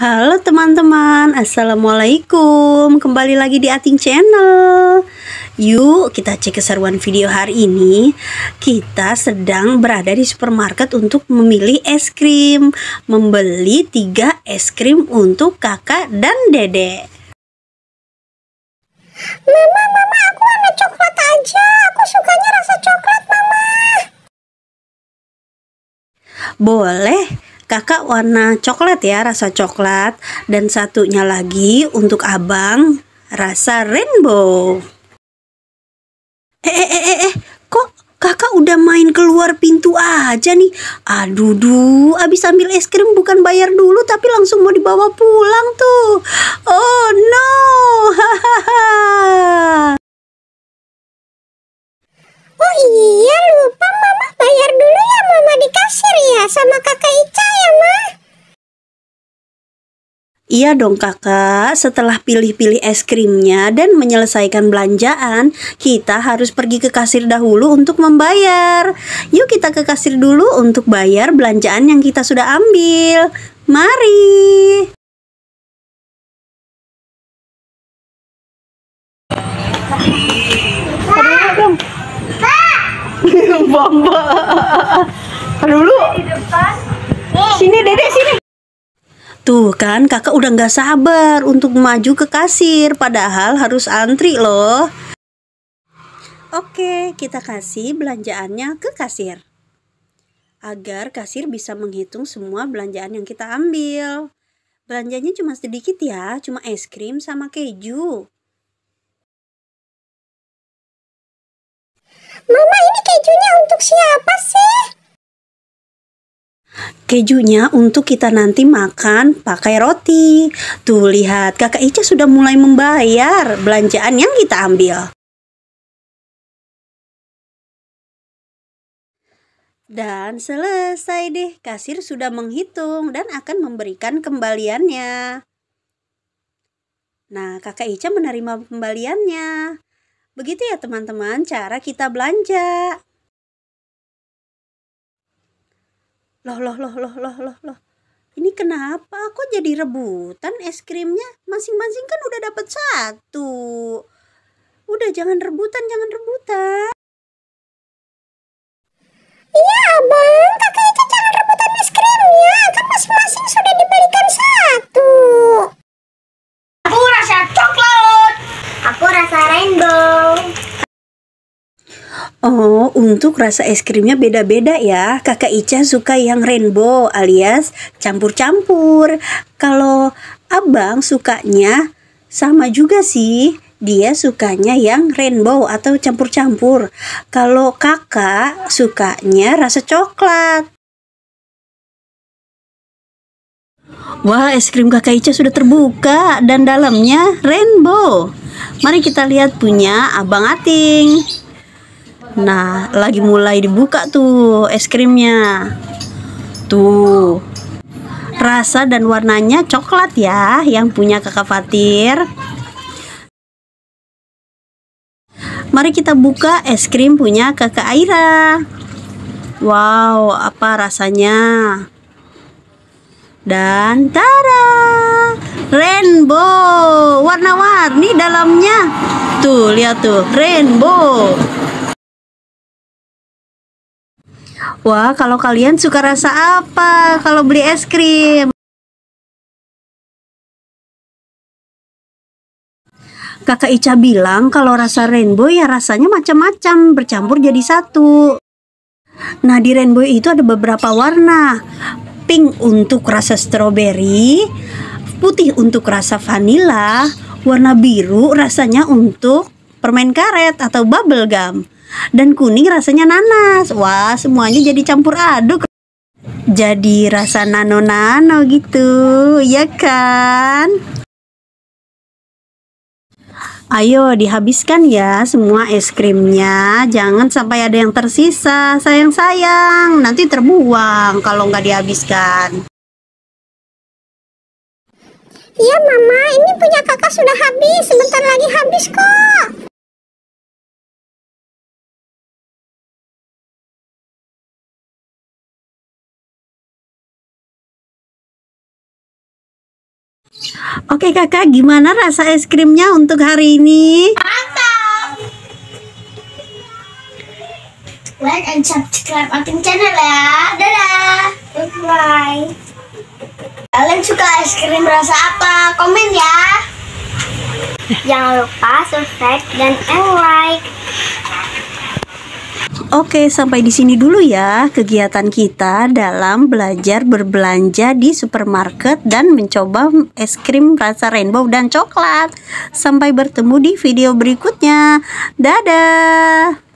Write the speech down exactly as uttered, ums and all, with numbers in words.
Halo teman-teman, assalamualaikum. Kembali lagi di Atink Channel. Yuk kita cek keseruan video hari ini. Kita sedang berada di supermarket untuk memilih es krim. Membeli tiga es krim untuk kakak dan dedek. Mama, mama aku warna coklat aja. Aku sukanya rasa coklat, mama. Boleh. Kakak warna coklat ya, rasa coklat. Dan satunya lagi untuk abang, rasa rainbow. Eh, eh, eh, eh, kok kakak udah main keluar pintu aja nih? Aduh, duh, abis ambil es krim bukan bayar dulu, tapi langsung mau dibawa pulang tuh. Oh no, hahaha. Oh iya, lupa mama bayar dulu ya mama di kasir ya sama kakak Ica ya ma. Iya dong kakak, setelah pilih-pilih es krimnya dan menyelesaikan belanjaan, kita harus pergi ke kasir dahulu untuk membayar. Yuk kita ke kasir dulu untuk bayar belanjaan yang kita sudah ambil. Mari. Bamba. Aduh lu. Sini dedek sini. Tuh kan kakak udah gak sabar untuk maju ke kasir, padahal harus antri loh. Oke, kita kasih belanjaannya ke kasir agar kasir bisa menghitung semua belanjaan yang kita ambil. Belanjanya cuma sedikit ya, cuma es krim sama keju. Mama, ini kejunya untuk siapa sih? Kejunya untuk kita nanti makan pakai roti. Tuh, lihat kakak Ica sudah mulai membayar belanjaan yang kita ambil. Dan selesai deh, kasir sudah menghitung dan akan memberikan kembaliannya. Nah, kakak Ica menerima kembaliannya. Begitu ya teman-teman cara kita belanja. Loh loh loh loh loh loh loh. Ini kenapa kok jadi rebutan es krimnya? Masing-masing kan udah dapat satu. Udah jangan rebutan, jangan rebutan. Iya abang, kakak Ica jangan rebutan es krimnya. Kan masing-masing sudah diberikan satu. Aku rasa coklat. Aku rasa rainbow. Oh, untuk rasa es krimnya beda-beda ya. Kakak Ica suka yang rainbow alias campur-campur. Kalau abang sukanya sama juga sih. Dia sukanya yang rainbow atau campur-campur. Kalau kakak sukanya rasa coklat. Wah, es krim kakak Ica sudah terbuka dan dalamnya rainbow. Mari kita lihat punya abang Ating. Nah, lagi mulai dibuka tuh es krimnya. Tuh, rasa dan warnanya coklat ya, yang punya kakak Fatir. Mari kita buka es krim punya kakak Aira. Wow, apa rasanya? Dan tara, rainbow, warna-warni dalamnya. Tuh, lihat tuh, rainbow. Wah, kalau kalian suka rasa apa kalau beli es krim? Kakak Ica bilang kalau rasa rainbow ya rasanya macam-macam, bercampur jadi satu. Nah, di rainbow itu ada beberapa warna. Pink untuk rasa stroberi, putih untuk rasa vanila, warna biru rasanya untuk permen karet atau bubble gum. Dan kuning rasanya nanas. Wah, semuanya jadi campur aduk. Jadi rasa nano-nano gitu, ya kan? Ayo dihabiskan ya semua es krimnya. Jangan sampai ada yang tersisa. Sayang-sayang, nanti terbuang kalau nggak dihabiskan. Iya mama, ini punya kakak sudah habis. Sebentar lagi habis kok. Oke kakak, gimana rasa es krimnya untuk hari ini? Mantap! Like and subscribe Atink Channel ya. Dadah! Bye-bye. Kalian suka es krim rasa apa? Komen ya. Jangan lupa subscribe dan like. Oke, sampai di sini dulu ya kegiatan kita dalam belajar berbelanja di supermarket dan mencoba es krim rasa rainbow dan coklat. Sampai bertemu di video berikutnya. Dadah!